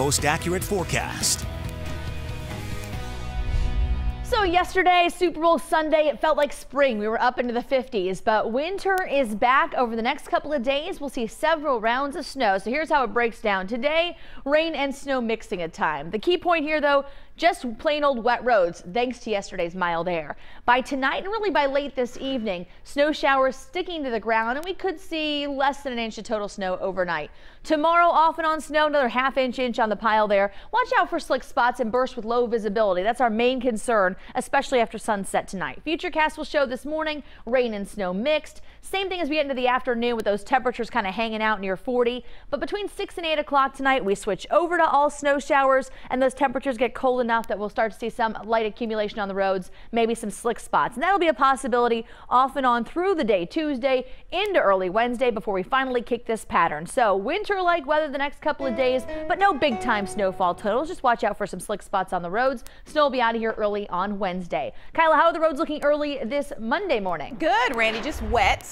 most accurate forecast. So yesterday, Super Bowl Sunday, it felt like spring. We were up into the 50s, but winter is back. Over the next couple of days, we'll see several rounds of snow. So here's how it breaks down today: rain and snow mixing at times. The key point here, though, just plain old wet roads, thanks to yesterday's mild air. By tonight and really by late this evening, snow showers sticking to the ground, and we could see less than an inch of total snow overnight. Tomorrow, off and on snow, another half inch on the pile there. Watch out for slick spots and bursts with low visibility. That's our main concern, especially after sunset tonight. Futurecast will show this morning rain and snow mixed. Same thing as we get into the afternoon, with those temperatures kind of hanging out near 40. But between 6 and 8 o'clock tonight, we switch over to all snow showers, and those temperatures get cold enough that we'll start to see some light accumulation on the roads, maybe some slick spots. And that'll be a possibility off and on through the day Tuesday into early Wednesday before we finally kick this pattern. So winter-like weather the next couple of days, but no big-time snowfall totals. Just watch out for some slick spots on the roads. Snow will be out of here early on Wednesday. Kyla, how are the roads looking early this Monday morning? Good, Randy. Just wet.